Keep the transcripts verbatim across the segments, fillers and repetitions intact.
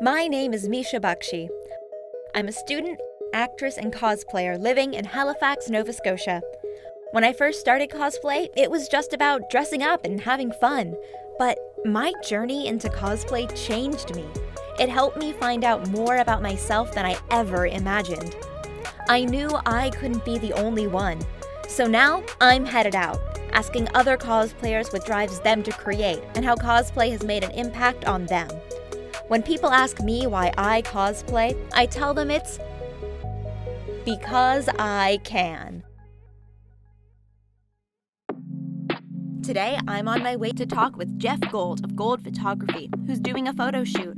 My name is Misha Bakshi. I'm a student, actress, and cosplayer living in Halifax, Nova Scotia. When I first started cosplay, it was just about dressing up and having fun. But my journey into cosplay changed me. It helped me find out more about myself than I ever imagined. I knew I couldn't be the only one. So now I'm headed out, asking other cosplayers what drives them to create and how cosplay has made an impact on them. When people ask me why I cosplay, I tell them it's because I can. Today, I'm on my way to talk with Jeff Gold of Gold Photography, who's doing a photo shoot.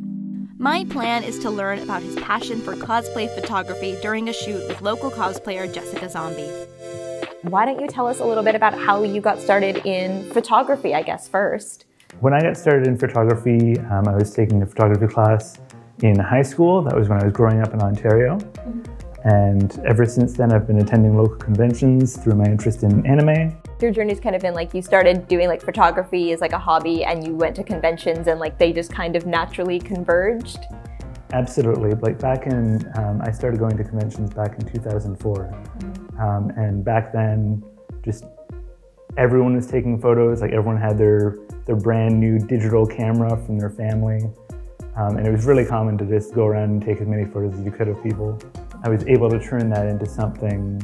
My plan is to learn about his passion for cosplay photography during a shoot with local cosplayer Jessicka Zombie. Why don't you tell us a little bit about how you got started in photography, I guess, first? When I got started in photography, um, I was taking a photography class in high school. That was when I was growing up in Ontario. Mm-hmm. And ever since then, I've been attending local conventions through my interest in anime. Your journey's kind of been like you started doing like photography as like a hobby and you went to conventions and like they just kind of naturally converged? Absolutely. Like back in, um, I started going to conventions back in two thousand four. Um, and back then, just everyone was taking photos. Like everyone had their, their brand new digital camera from their family. Um, and it was really common to just go around and take as many photos as you could of people. I was able to turn that into something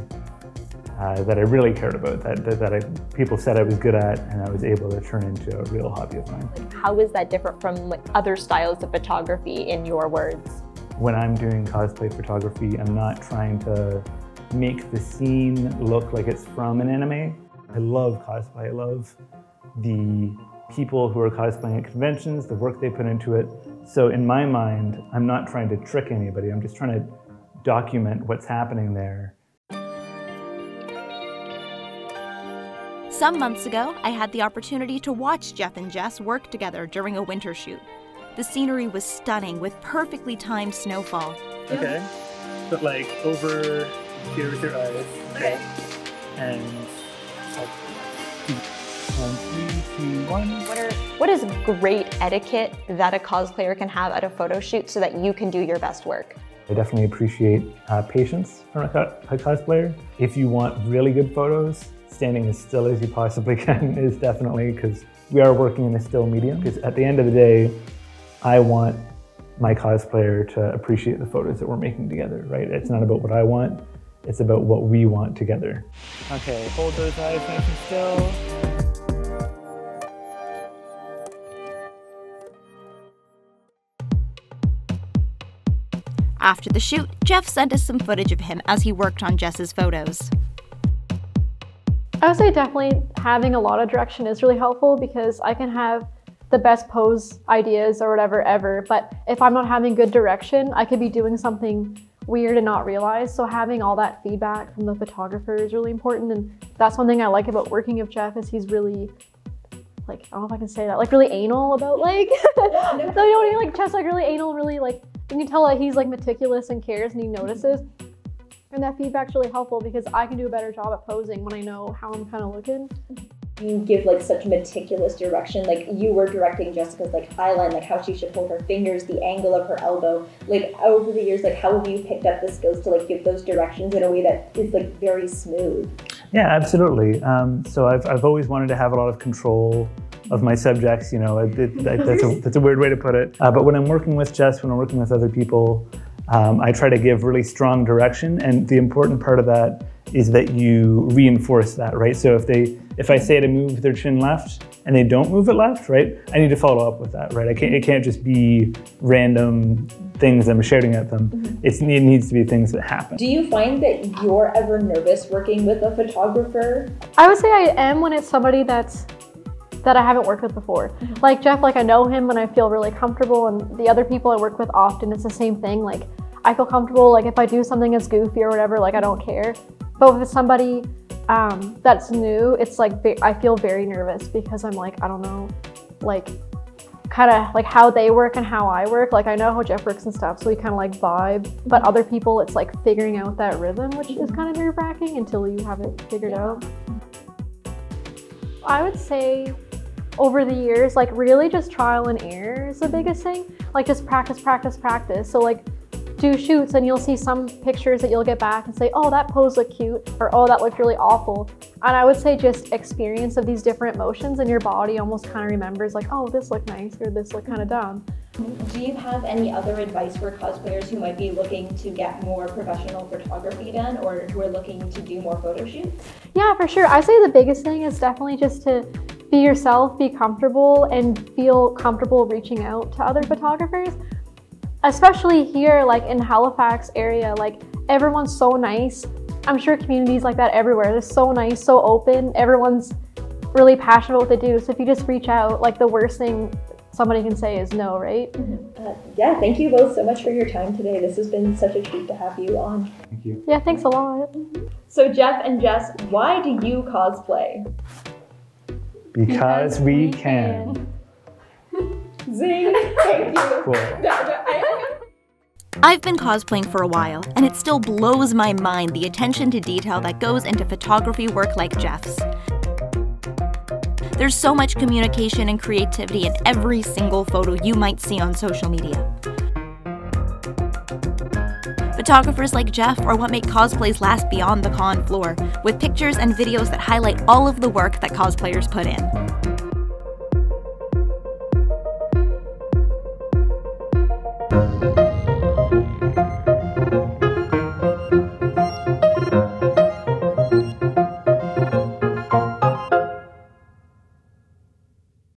Uh, that I really cared about, that, that, that I, people said I was good at, and I was able to turn into a real hobby of mine. How is that different from like, other styles of photography, in your words? When I'm doing cosplay photography, I'm not trying to make the scene look like it's from an anime. I love cosplay. I love the people who are cosplaying at conventions, the work they put into it. So in my mind, I'm not trying to trick anybody. I'm just trying to document what's happening there. Some months ago, I had the opportunity to watch Jeff and Jess work together during a winter shoot. The scenery was stunning with perfectly timed snowfall. Okay, but like over here with your eyes. Okay. And like, one, two, two, one. What, are, what is great etiquette that a cosplayer can have at a photo shoot so that you can do your best work? I definitely appreciate uh, patience from a, co a cosplayer. If you want really good photos, standing as still as you possibly can is definitely, because we are working in a still medium. Because at the end of the day, I want my cosplayer to appreciate the photos that we're making together, right? It's not about what I want, it's about what we want together. Okay, hold those eyes nice and still. After the shoot, Jeff sent us some footage of him as he worked on Jess's photos. I would say definitely having a lot of direction is really helpful because I can have the best pose ideas or whatever ever, but if I'm not having good direction, I could be doing something weird and not realize. So having all that feedback from the photographer is really important, and that's one thing I like about working with Jeff is he's really like, I don't know if I can say that, like really anal about like, no, you know, he, like Jeff's like really anal, really like, you can tell that he's like meticulous and cares and he notices. And that feedback's really helpful because I can do a better job at posing when I know how I'm kind of looking. You give like such meticulous direction, like you were directing Jessicka's like eyeline, like how she should hold her fingers, the angle of her elbow. Like over the years, like how have you picked up the skills to like give those directions in a way that is like very smooth? Yeah, absolutely. Um, so I've, I've always wanted to have a lot of control of my subjects, you know, it, it, that's, a, that's a weird way to put it. Uh, but when I'm working with Jess, when I'm working with other people, Um, I try to give really strong direction, and the important part of that is that you reinforce that, right? So if they, if I say to move their chin left and they don't move it left, right, I need to follow up with that, right? I can't, it can't just be random things I'm shouting at them. Mm-hmm. It's, it needs to be things that happen. Do you find that you're ever nervous working with a photographer? I would say I am when it's somebody that's that I haven't worked with before. Mm-hmm. Like Jeff, like I know him and I feel really comfortable, and the other people I work with often, it's the same thing. Like I feel comfortable, like if I do something that's goofy or whatever, like I don't care. But with somebody um, that's new, it's like, I feel very nervous because I'm like, I don't know, like kind of like how they work and how I work. Like I know how Jeff works and stuff, so we kind of like vibe. But other people, it's like figuring out that rhythm, which is kind of nerve wracking until you have it figured yeah. out. I would say over the years, like really just trial and error is the biggest thing. Like just practice, practice, practice. So like do shoots and you'll see some pictures that you'll get back and say, oh, that pose looked cute, or oh, that looked really awful. And I would say just experience of these different motions and your body almost kind of remembers like, oh, this looked nice or this looked kind of dumb. Do you have any other advice for cosplayers who might be looking to get more professional photography done or who are looking to do more photo shoots? Yeah, for sure. I say the biggest thing is definitely just to be yourself, be comfortable, and feel comfortable reaching out to other photographers. Especially here, like in Halifax area, like everyone's so nice. I'm sure communities like that everywhere. They're so nice, so open. Everyone's really passionate about what they do. So if you just reach out, like the worst thing somebody can say is no, right? Mm-hmm. uh, yeah, thank you both so much for your time today. This has been such a treat to have you on. Thank you. Yeah, thanks a lot. So Jeff and Jess, why do you cosplay? Because, because we, we can. can. Zing! Thank you. Cool. No, no, I I've been cosplaying for a while, and it still blows my mind the attention to detail that goes into photography work like Jeff's. There's so much communication and creativity in every single photo you might see on social media. Photographers like Jeff are what make cosplays last beyond the con floor, with pictures and videos that highlight all of the work that cosplayers put in. Thank you.